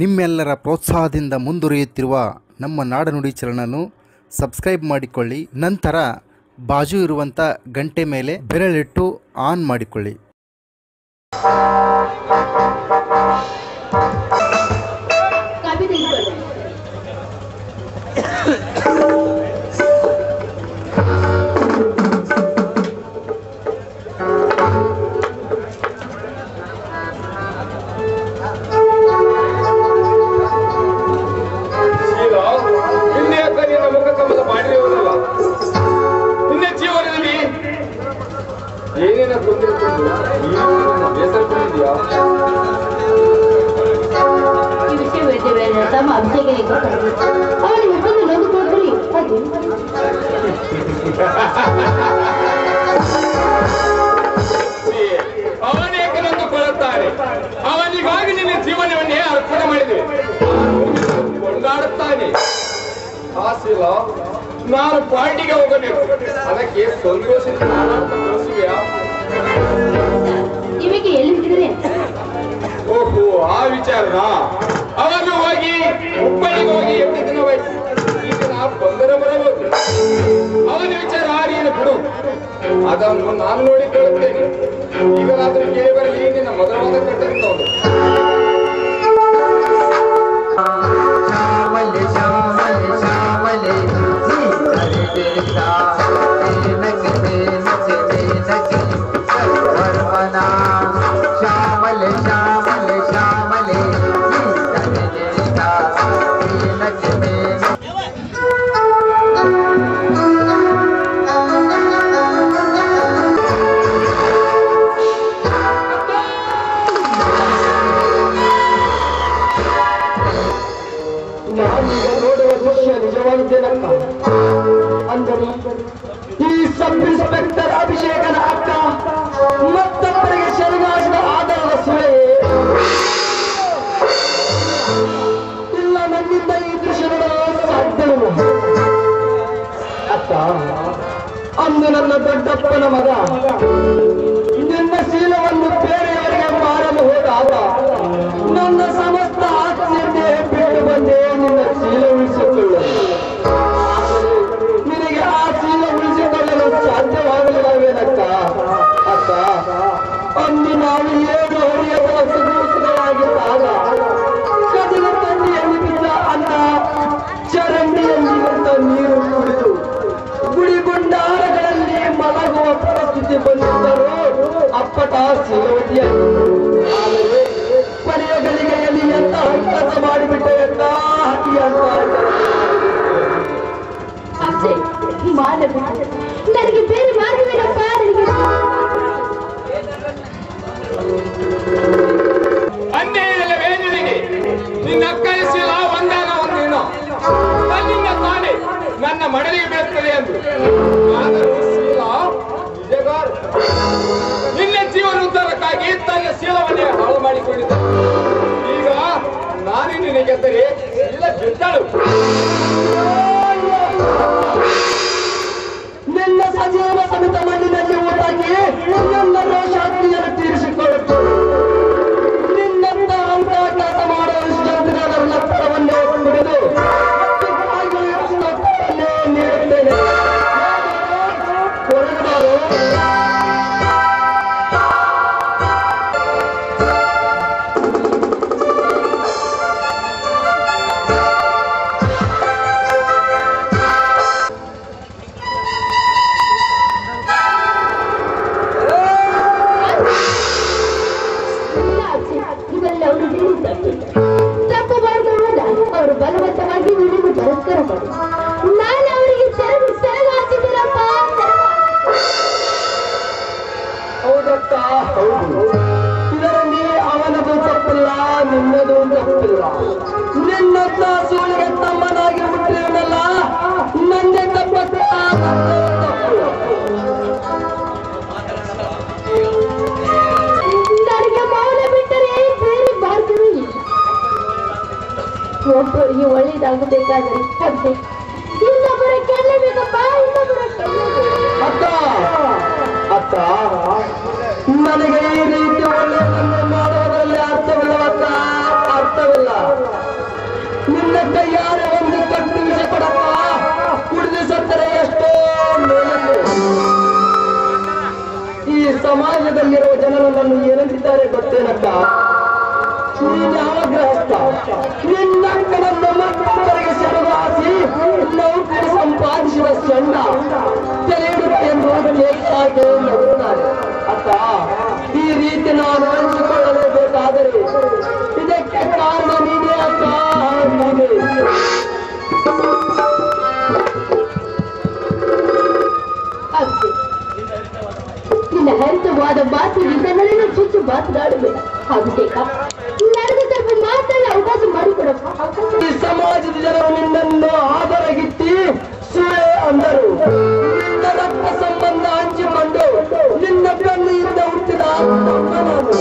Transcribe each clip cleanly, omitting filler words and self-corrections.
ನಿಮ್ಮೆಲ್ಲರ ಪ್ರೋತ್ಸಾಹದಿಂದ ಮುಂದುವರಿಯುತ್ತಿರುವ ನಮ್ಮ ನಾಡನುಡಿ channel subscribe ಮಾಡಿಕೊಳ್ಳಿ। ನಂತರ ಬಾಜು ಇರುವಂತ ಗಂಟೆ ಮೇಲೆ ಬೆರಳಿಟ್ಟು ಆನ್ ಮಾಡಿಕೊಳ್ಳಿ। ನಾನು ಪಾರ್ಟಿಗೆ ಹೋಗಬೇಕು, ಅದಕ್ಕೆ ಸಂತೋಷದಿಂದ ತೋರಿಸುವೆಯಾ? ನಿಮಗೆ ಎಲ್ಲಿದ್ದರೆ ಓಹೋ, ಆ ವಿಚಾರನಾ? ಅವನು ಹೋಗಿ ಹುಬ್ಬಳ್ಳಿಗೆ ಹೋಗಿ ಎಷ್ಟು ದಿನ ಹೋಯ್ತು, ಈಗ ನಾವು ಬಂದರೆ ಬರಬಹುದು। ಅವನ ವಿಚಾರ ಆರಿಯನ್ನು ಬಿಡು, ಅದನ್ನು ನಾನು ನೋಡಿಕೊಳ್ಳುತ್ತೇನೆ। ಈಗಲಾದರೂ ಕೇಳಿ ಬರಲಿ ನಿನ್ನ ಮಧುರವಾದ ಕಟ್ಟೆಂತವನು। ಅಂದು ನನ್ನ ದೊಡ್ಡಪ್ಪನ ಮಗ ನಿನ್ನ ಶೀಲವನ್ನು ಬೇರೆಯವರಿಗೆ ಮಾರಲು ಹೋದಾಗ ನನ್ನ ಸಮಸ್ತ ಆಸ್ತಿಯನ್ನೇ ಬೇರೆ ಬಂದೇ ನಿನ್ನ ಶೀಲ ಉಳಿಸಿಕೊಳ್ಳ। ನಿನಗೆ ಆ ಶೀಲ ಉಳಿಸಿಕೊಳ್ಳಲು ಸಾಧ್ಯವಾಗಲಿಲ್ಲವೇನಕ್ಕ? ಅಕ್ಕ, ಅಂದು ನಾವು ಏನು ಹೊರೆಯದರ ಸುಗುರುತುಗಳಾಗಿದ್ದಾಗ ಕದಿನ ತಂದೆಯಲ್ಲಿ ಬಿದ್ದ ಅನ್ನ ಚರಂಡಿಯಲ್ಲಿರುವಂತ ನೀರು ಕುಡಿದು ಗುಡಿಗುಂಡಾರಗಳಲ್ಲಿ ಮಲಗುವ ಪರಿಸ್ಥಿತಿ ಬಂದಿದ್ದರು ಅಪ್ಪಟ ಶೀಲವತಿಯ। ಆದರೆ ಪರಿಯ ಗಳಿಗೆಯಲ್ಲಿ ಎಂತ ಹಂಕಸ ಮಾಡಿಬಿಟ್ಟ, ಎಂತ ಹತಿಯ ನನಗೆ ಬೇರೆ ಮಾರ್ಗವೇನಪ್ಪ? ಅನ್ಯಾಯದಲ್ಲವೇ ನಿನಗೆ? ನಿನ್ನ ಅಕ್ಕಯಿಸಿಲ್ಲ ಒಂದಾನ ಒಂದೇನೋ ನಿನ್ನ ತಾನೆ ನನ್ನ ಮಡಲಿಗೆ ಬೀಳುತ್ತದೆ ಎಂದು ನಿನ್ನ ಜೀವನ ಉದ್ಧಾರಕ್ಕಾಗಿ ತನ್ನ ಶೀಲವನ್ನೇ ಹಾಳು ಮಾಡಿಕೊಂಡಿದ್ದ। ಈಗ ನಾನೇ ನಿನಗೆಂದರೆ ಶೀಲ ಬಿದ್ದಳು। ನಿನ್ನ ಸಜೀವ ಸಮಿತ ಮಣ್ಣಿನಲ್ಲಿ ಊಟಾಗಿ ನಿನ್ನೆಲ್ಲರೂ ಶಾಂತಿಯನ್ನು ತೀರಿಸಿಕೊಳ್ಳುತ್ತೇವೆ। ನಿನ್ನೆಂದ ಅಂತ ಕೆಲಸ ಮಾಡುವ ಜನರನ್ನ ಪರವನ್ನೇ ಕುಡಿದು ಒಬ್ಬರಿಗೆ ಒಳ್ಳೇದಾಗಬೇಕಾದರೆ ಅಂತೆ ಇನ್ನೊಬ್ಬರ ಕೇಳಬೇಕಪ್ಪ, ಇನ್ನೊಬ್ಬರ ಅಕ್ಕ ಅಕ್ಕ ನನಗೆ ಈ ರೀತಿ ಒಳ್ಳೆಯದನ್ನು ಮಾಡೋದ್ರಲ್ಲಿ ಅರ್ಥವಿಲ್ಲವಕ್ಕ, ಅರ್ಥವಿಲ್ಲ। तैयार है उनसे पट्टी से पड़ता कुर्ज सत्रेष्ठो ಈ ಸಮಾಜದಲ್ಲಿರುವ ಜನರನ್ನು ಏನಂತಿದ್ದಾರೆ ಗೊತ್ತೇನಕ್ಕ ಶ್ರೀನಾಮಗ್ರಹಸ್ಥ ನಿನ್ನಂಕನನ್ನು ಮಕ್ಕಳಿಗೆ ಸೆರವಾಸಿ ಲೌಕಿಕ ಸಂಪಾದಿಸುವ ಚಂಡ ತೆರೆಯುತ್ತೆ ಎಂಬುದಕ್ಕೆ ಏಕಾಗೆ ನಗುತ್ತಾರೆ ಅಕ್ಕ ಈ ರೀತಿ ನಾನು ಅನಿಸಿಕೊಳ್ಳಬೇಕಾದರೆ ಇದಕ್ಕೆ ಕಾರಣ ನೀನೇ ಅಕ್ಕ ಅಷ್ಟೇ हरितवाद बातु विषयगळन्नु ಚುಚ್ಚು ಮಾತನಾಡಬೇಕು ಹಾಗೇಕಾ ನಡೆದ ತಪ್ಪು ಮಾತನ್ನ ಅವಕಾಶ ಮಾಡಿಕೊಡಪ್ಪ ಈ ಸಮಾಜದ ಜನರು ನಿನ್ನನ್ನು ಆದರಗಿತ್ತಿ ಸುಳೆ ಅಂದರು ನಿನ್ನ ರಕ್ತ ಸಂಬಂಧ ಹಂಚಿಕೊಂಡು ನಿನ್ನ ಬೆನ್ನಿಂದ ಹುಟ್ಟಿದ ತಮ್ಮನು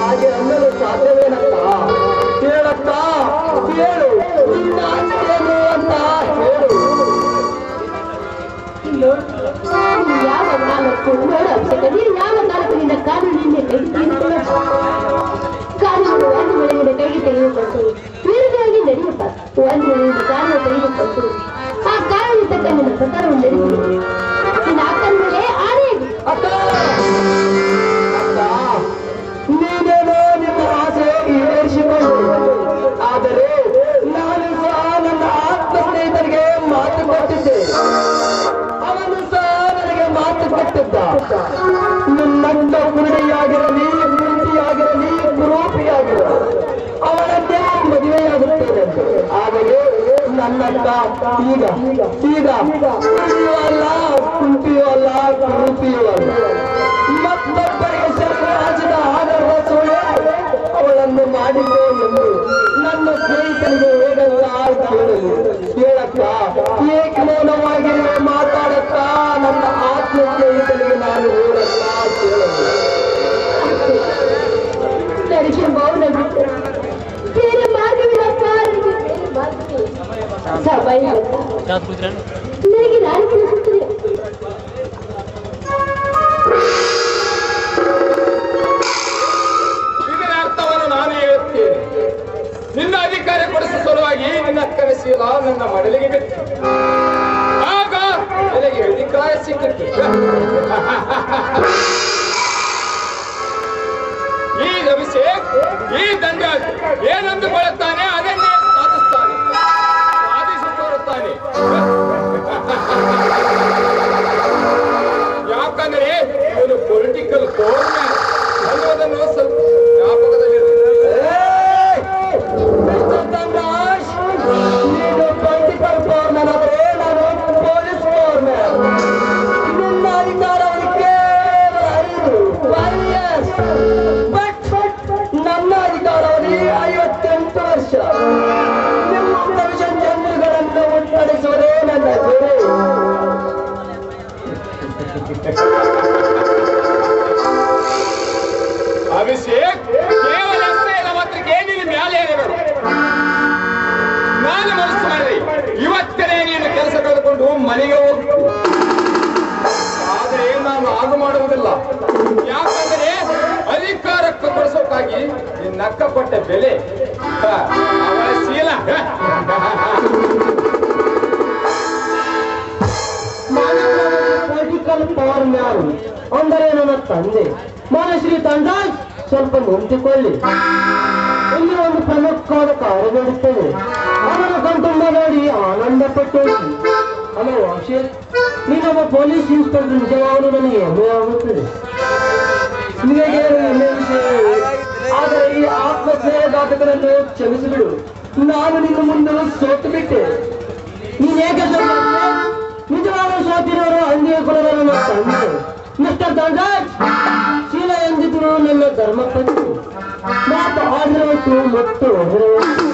ಹಾಗೆ ಅನ್ನಲು ಸಾಧ್ಯವೇನಪ್ಪ ಕೇಳಪ್ಪ ಕೇಳು ನಿನ್ನ ಅಂತೇನು ಅಂತ ಹೇಳು ಯಾವ ಕಾಲಕ್ಕೂ ನೋಡ ಅಕ್ಷಕದಿ ಯಾವ ಕಾಲಕ್ಕಿಂತ ಕಾನೂನು ನಿನ್ನೆ ಕೈಗೆ ತೆಗೆದುಕೊಳ್ಳ ಕಾನೂನು ಒಂದು ವೇಳೆಗೆ ಕೈಗೆ ತೆಗೆದುಕೊಳ್ತು ತೀರ್ಗಾಗಿ ನಡೆಯಪ್ಪ ಒಂದು ವೇಳೆಗೆ ಕಾನೂನು ತೆಗೆದುಕೊಳ್ತು ಆ ಕಾನೂನು ತಕ್ಕಂತೆ ಪ್ರಕಾರವು ನಡೆಯುತ್ತದೆ ನಿನ್ನ ಅಕ್ಕನ ಮೇಲೆ ಆಣೆ ಅಕ್ಕ ನೀನೇನೋ ನಿಮ್ಮ ಆಸೆ ಈಡೇರಿಸಿಕೊಂಡು ಆದರೆ ನಾನು ಸಹ ನನ್ನ ಆತ್ಮ ಸ್ನೇಹಿತರಿಗೆ ಮಾತು ಕೊಟ್ಟಿದ್ದೆ नंद कुरड़ियागिरली मूर्तियागिरली रूपियागिरली ಅವನಂತೆ ಮದುವೆಯಾಗುತ್ತೇನೆ ಆದರೆ ನನ್ನಂತ ಈಗ ಈಗ ಕುಂತಿಯಲ್ಲ ರೂಪಿಯಲ್ಲ ಮತ್ತೊಬ್ಬರಿಗೆ ಸರ್ವರಾಜದ ಆಧಾರದ ಸುಳ್ಳು ಅವಳನ್ನು ಮಾಡಿದೆ ಎಂದು ನನ್ನ ಸ್ನೇಹಿತನಿಗೆ ಹೇಗಂತ ಕೇಳಲು ಕೇಳಕ್ಕ ಏಕ ಮೌನವಾಗಿರುವ ಮಾತಾಡುತ್ತಾ ನನ್ನ ಆತ್ಮಸ್ನೇಹಿತನಿಗೆ ನಾನು ಹೇಳಲ್ಲ ಕೇಳಲು ಸರಿಕೆ ಮೌನವಿತ್ತು ಬೇರೆ ಮಾರ್ಗವಿಲ್ಲಪ್ಪ ಸಮಯ ನನಗೆ ನಾನು ತಿಳಿಸುತ್ತೇನೆ ಇದರ ಅರ್ಥವನ್ನು ನಾನು ಹೇಳ್ತೇನೆ ನಿನ್ನ ಅಧಿಕಾರ ಕೊಡಿಸುವ ಸಲುವಾಗಿ ನಿನ್ನ ಅಕ್ಕನಶೀಲ ನನ್ನ ಮಡಲಿಗೆ ಬಿತ್ತು ಆಗ ನನಗೆ ಅಧಿಕಾರ ಸಿಕ್ಕಿತ್ತು ಈ ಅಭಿಷೇಕ್ ಈ ದಂಡ ಏನೆಂದು ಬಳತಾನೆ ಅದನ್ನೇ ಸಾಧಿಸ್ತಾನೆ ಸಾಧಿಸಿ ತೋರುತ್ತಾನೆ ಯಾಕಂದ್ರೆ ಇವನು ಪೊಲಿಟಿಕಲ್ ಕೋರ್ಟ್ ಅನ್ನೋದನ್ನು ಸ್ವಲ್ಪ ಜ್ಞಾಪಕದಲ್ಲಿರುತ್ತೆ ಅಭಿಷೇಕ್ ಕೇವಲ ಅಷ್ಟೇ ಇಲ್ಲ ಮಾತ್ರಕ್ಕೆ ನೀನು ಮೇಲೆ ಏರಿದರು ನಾನು ಮನಸ್ಸು ಮಾಡಿದೆ ಇವತ್ತೇ ನೀನು ಕೆಲಸ ಕಳೆದುಕೊಂಡು ಮನೆಗೆ ಹೋಗ್ಬೇಕು ಆದರೆ ನಾನು ಹಾಗೆ ಮಾಡುವುದಿಲ್ಲ ಯಾಕಂದರೆ ಅಧಿಕಾರಕ್ಕೆ ಕೊಡಿಸೋಕ್ಕಾಗಿ ನಿನ್ನಕ್ಕ ಕೊಟ್ಟ ಬೆಲೆ ಅವಳ ಶೀಲ ಪೊಲಿಟಿಕಲ್ ಪವರ್ ಮ್ಯಾನ್ ಅಂದರೆ ನನ್ನ ತಂದೆ ಮಾನಶ್ರೀ ತಂಡಾಜ್ ಸ್ವಲ್ಪ ನಿಂತಿಕೊಳ್ಳಿ ಇಲ್ಲಿ ಒಂದು ಪ್ರಮುಖವಾದ ಕಾರ್ಯ ನಡೆಯುತ್ತೇನೆ ಅವರ ಕುಟುಂಬ ನೋಡಿ ಆನಂದ ಪಟ್ಟು ಹಲೋ ಅಕ್ಷಯ್ ನೀನೊಬ್ಬ ಪೊಲೀಸ್ ಇನ್ಸ್ಪೆಕ್ಟರ್ ನಿಜವಾಗಲು ನನಗೆ ಹೆಮ್ಮೆ ಆಗುತ್ತದೆ ಆದರೆ ಈ ಆತ್ಮಸ್ನೇಹ ಘಾತಕರನ್ನು ಕ್ಷಮಿಸಿಬಿಡು ನಾನು ನಿನ್ನ ಮುಂದೆ ಸೋತು ಬಿಟ್ಟೆ ನೀನೇಕೆ ನಿಜವಾಗಲೂ ಸೋತಿರೋರು ಅಂದಿಗೆ ಕೊಡಲು ನನ್ನ ತಂದೆ ಮಿಸ್ಟರ್ ದಂಡಾಜ್ ಶೀಲ ಎಂದಿದ್ರು ನನ್ನ ಧರ್ಮಪತ್ನಿ ಮಾತು ಆಡಿರುವಂತೂ ಮತ್ತು ಹೊರವಂತು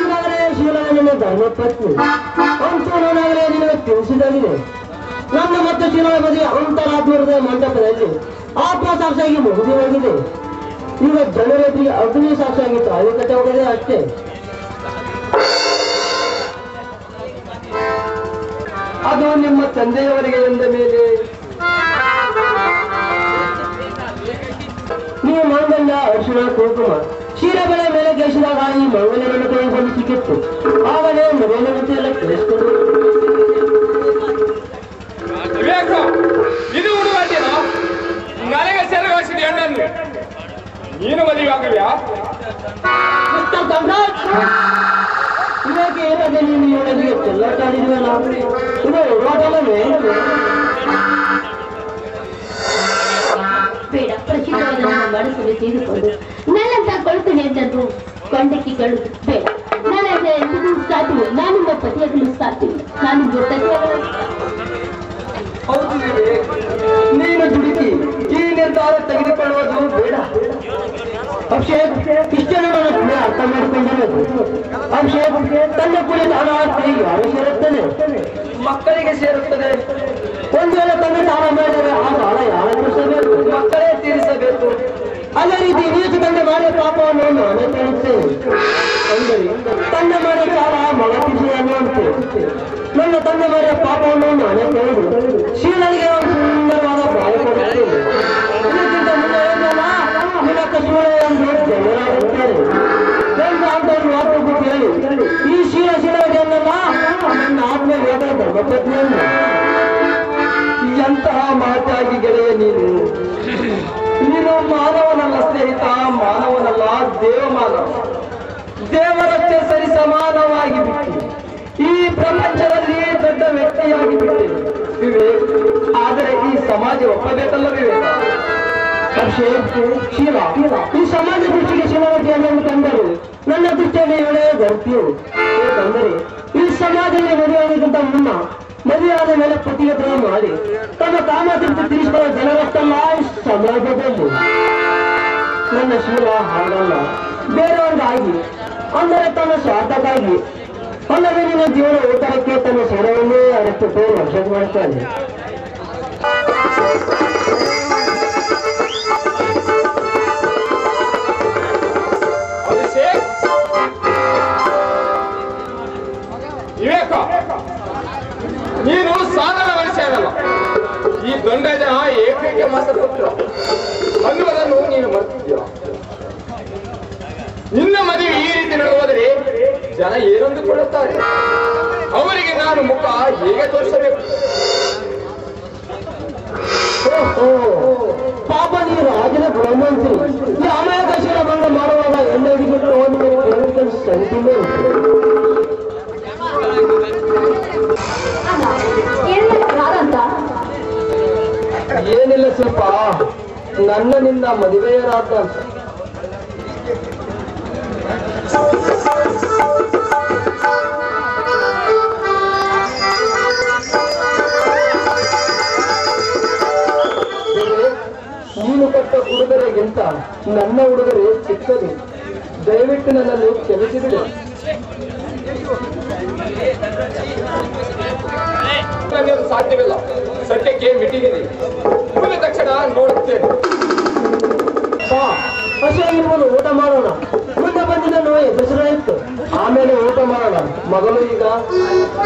ಈಗಾಗಲೇ ಶೀಲ ನನ್ನ ಧರ್ಮಪತ್ನಿ ಅಂತೂ ನಾನಾಗಲೇ ನಿಮಗೆ ತಿಳಿಸಿದಾಗಿದೆ ನನ್ನ ಮತ್ತು ಶೀಲನ ಮದುವೆ ಅಂತರಾತ್ಮದ ಮಂಟಪದಲ್ಲಿ ಆತ್ಮ ಸಾಕ್ಷಿಯಾಗಿ ಮುಗಿದವಾಗಿದೆ ಈಗ ಜನರೆದುರಿಗೆ ಅಗ್ನಿ ಸಾಕ್ಷಿಯಾಗಿ ತಾಳಿ ಕಟ್ಟುವುದೇ ಅಷ್ಟೇ ಅದು ನಿಮ್ಮ ತಂದೆಯವರಿಗೆ ಎಂದ ಮೇಲೆ ನೀವು ಮಾಂಗಲ್ಯ ಅರ್ಶಿಣ ಕುಂಕುಮ ಚೀರೆ ಬೆಳೆ ಮೇಲೆ ದೇಶದಾಗಿ ಮೌಲ್ಯ ಬೆಳೆದು ಸಿಕ್ಕಿತ್ತು. ಆಮೇಲೆ ಮನೆಯಲ್ಲ ಕೇಳಿಸ್ಕೊಂಡು ಇದು ಹುಡುಗಾಟೇನ ನನಗೆ ಸೇರಗಾಸಿದ ಹೆಣ್ಣನ್ನು ನೀನು ಮದುವೆಯಾಗವ್ಯಾ ಇದಕ್ಕೆ ಏನಾದ್ರೆ ನೀನು ಇವಳಿಗೆ ಚೆಲ್ಲಾಟಾಡಿದ್ವಲ್ಲ ಇದು ಹುಡುಗಾಟಲ್ಲ ಬೇಡ ಪ್ರಸಿದ್ಧವಾದ ನಮ್ಮ ಮನಸ್ಸನ್ನು ತಿಳಿದುಕೊಂಡು ನನ್ನಂತ ಕೊಳ್ತು ಹೆಂಡನ್ನು ಕಂಡಕ್ಕಿಗಳು ಬೇಡ. ನನ್ನ ಎಂದಿಗೂ ಸಾಧ್ಯವಿಲ್ಲ, ನಾನು ನಿಮ್ಮ ಪತಿಯಾಗಲು ಸಾಧ್ಯವಿಲ್ಲ. ನಾನು ಹೌದು ನೀನು ದುಡಿತಿ ಈ ನಿರ್ಧಾರ ತೆಗೆದುಕೊಳ್ಳುವುದು ಬೇಡ ಅಭಿಷೇಕ್. ಇಷ್ಟೆಲ್ಲ ನನ್ನ ಅರ್ಥ ಮಾಡಿಕೊಂಡಿರೋದು ಅಭಿಷೇಕ್. ತನ್ನ ಕುಳಿ ತಾನು ಯಾರು ಸೇರುತ್ತದೆ ಮಕ್ಕಳಿಗೆ ಸೇರುತ್ತದೆ. ಒಂದು ವೇಳೆ ತಂದೆ ತಾನ ಮಾಡಿದರೆ ಆ ಬಾಳ ಯಾರನ್ನು ಸೇರಬೇಕು ಮಕ್ಕಳೇ ತೀರಿಸಬೇಕು. ಅದೇ ರೀತಿ ನೀಚು ತಂದೆ ಮಾಡಿದ ಪಾಪವನ್ನು ನಾನೇ ಕೇಳುತ್ತೇನೆ. ತಂದೆ ಮಾಡಿದ ಕಾಲ ಮಗ ತಿಂದು ಅನ್ನುವಂತೆ ನನ್ನ ತಂದೆ ಮಾಡಿದ ಪಾಪವನ್ನು ನಾನೇ ಕೇಳಿದೆ. ಶೀಲನಿಗೆ ಒಂದು ಸುಂದರವಾದ ಬಾಯಿ ಕೊಡುತ್ತೇನೆ. ಇದಕ್ಕಿಂತ ಮುಂದೆಲ್ಲ ನಿನ್ನ ಕಸುವಳೆಯನ್ನು ಜನರಾಗುತ್ತೇನೆ. ನನ್ನ ಆತ್ಮವನ್ನು ಮಾತುಕತೆ ಕೇಳಿ ಈ ಶೀಲ ಶಿಲವನ್ನೆಲ್ಲ ನನ್ನ ಆತ್ಮ ಯೋಗ ಧರ್ಮಪತ್ನಿಯನ್ನು ಎಂತಹ ಮಾತಾಗಿ ಗೆಳೆಯ ನೀನು. ನೀನು ಮಾನವನಲ್ಲ ಸ್ನೇಹಿತ, ಮಾನವನಲ್ಲ ದೇವಮಾನವ. ದೇವರಷ್ಟೇ ಸರಿ ಸಮಾನವಾಗಿ ಬಿಟ್ಟು ಈ ಪ್ರಪಂಚದಲ್ಲಿ ದೊಡ್ಡ ವ್ಯಕ್ತಿಯಾಗಿ ಬಿಟ್ಟೆ ವಿವೇಕ್. ಆದರೆ ಈ ಸಮಾಜ ಒಪ್ಪಬೇಕಲ್ಲ ವಿವೇಕ. ಶೀಲ ಈ ಸಮಾಜ ದೃಷ್ಟಿಗೆ ಶಿಲವತಿಯನ್ನು ತಂದರು, ನನ್ನ ದೃಷ್ಟಿಯಲ್ಲಿ ಇವಳೇ ಗರ್ತಿಯು. ಏಕೆಂದರೆ ಈ ಸಮಾಜದಲ್ಲಿ ಮದುವೆಯಾಗಿದ್ದಂತ ಮುನ್ನ ಮದುವೆಯಾದ ಮೇಲೆ ಪ್ರತಿಯೊಬ್ಬರು ಮಾಡಿ ತನ್ನ ಕಾಮತೃಪ್ತಿ ತಿಳಿಸಿಕೊಳ್ಳೋ ಜನರಷ್ಟಲ್ಲ ಸಮಾಜದಲ್ಲಿ. ನನ್ನ ಶೀಲ ಹಾಗಲ್ಲ, ಬೇರೆಯವರಿಗಾಗಿ ಅಂದರೆ ತನ್ನ ಸ್ವಾರ್ಥಕ್ಕಾಗಿ ಅಲ್ಲದೆ ನಿನ್ನ ಜೀವನ ಊಟಕ್ಕೆ ತನ್ನ ಸ್ವರವನ್ನೇ ಅರಷ್ಟು ಬೇರೆ ವರ್ಷ ಮಾಡ್ತಾನೆ. ವಿವೇಕ ನೀನು ಸಾಧಾರಣ ಮನುಷ್ಯ ಇರಲ್ಲ. ಈ ದೊಡ್ಡ ಜನ ಏಕೈಕ ಮಾತ್ರ ಅನ್ನುವುದನ್ನು ನೀನು ಮರೆತಿದ್ದೀಯ. ನಿನ್ನ ಮದುವೆ ಈ ರೀತಿ ನಡೆಯುವುದರೆ ಜನ ಏನಂದುಕೊಳ್ಳುತ್ತಾರೆ, ಅವರಿಗೆ ನಾನು ಮುಖ ಹೇಗೆ ತೋರಿಸಬೇಕು? ಪಾಪ ನೀನು ಆಗಿನ ಬ್ರಹ್ಮಂತ್ರಿ ಈ ಆಮೇಲೆ ದರ್ಶನ ಬಂದು ಮಾಡುವಾಗ ಎಲ್ಲರಿಗೂ ಸಂತಿಮೆ ಏನಿಲ್ಲ ಸ್ವಲ್ಪ ನನ್ನ ನಿನ್ನ ಮದುವೆಯರಾದ ನೀನು ಕೊಟ್ಟ ಉಡುಗೊರೆಗಿಂತ ನನ್ನ ಉಡುಗೊರೆ ಚಿಕ್ಕದು. ದಯವಿಟ್ಟು ನನ್ನನ್ನು ಕ್ಷಮಿಸಿಬಿಡು. ಸಾಧ್ಯವಿಲ್ಲ, ಸದ್ಯಕ್ಕೆ ಬಿಟ್ಟಿದ್ದೀನಿ. ಮುಗಿದ ತಕ್ಷಣ ನೋಡುತ್ತೇನೆ. ಹಸಿವನ್ನು ಊಟ ಮಾಡೋಣ. ಮುಂದೆ ಬಂದಿದ್ದನ್ನು ಎದುರಿಸಲೇ ಇತ್ತು. ಆಮೇಲೆ ಊಟ ಮಾಡೋಣ. ಮಗಳು ಈಗ